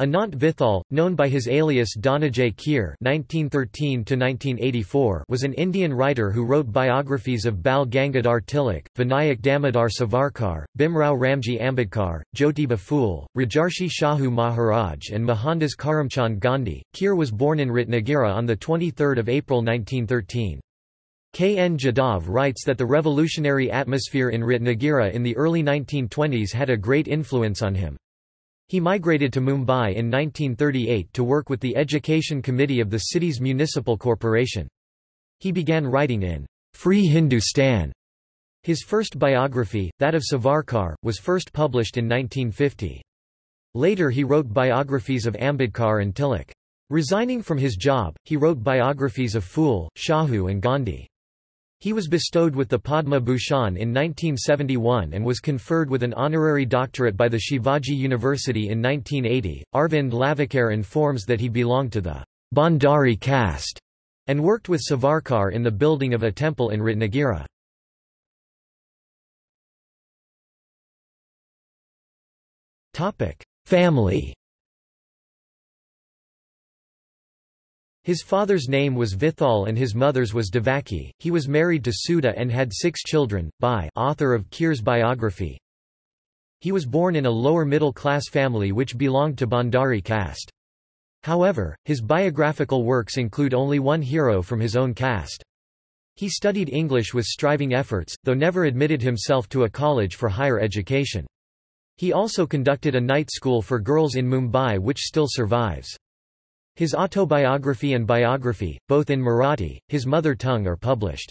Anant Vithal, known by his alias Donajay Kheer (1913–1984), was an Indian writer who wrote biographies of Bal Gangadhar Tilak, Vinayak Damodar Savarkar, Bhimrao Ramji Ambedkar, Jyotiba Phule, Rajarshi Shahu Maharaj, and Mohandas Karamchand Gandhi. Kheer was born in Ratnagiri on the 23rd of April 1913. K. N. Jadav writes that the revolutionary atmosphere in Ratnagiri in the early 1920s had a great influence on him. He migrated to Mumbai in 1938 to work with the Education Committee of the city's municipal corporation. He began writing in Free Hindustan. His first biography, that of Savarkar, was first published in 1950. Later he wrote biographies of Ambedkar and Tilak. Resigning from his job, he wrote biographies of Phule, Shahu and Gandhi. He was bestowed with the Padma Bhushan in 1971 and was conferred with an honorary doctorate by the Shivaji University in 1980. Arvind Lavakare informs that he belonged to the Bhandari caste and worked with Savarkar in the building of a temple in Ratnagiri. Topic: Family. His father's name was Vithal and his mother's was Devaki. He was married to Sudha and had 6 children. By author of Kheer's biography. He was born in a lower middle class family which belonged to Bhandari caste. However, his biographical works include only one hero from his own caste. He studied English with striving efforts, though never admitted himself to a college for higher education. He also conducted a night school for girls in Mumbai which still survives. His autobiography and biography, both in Marathi, his mother tongue, are published.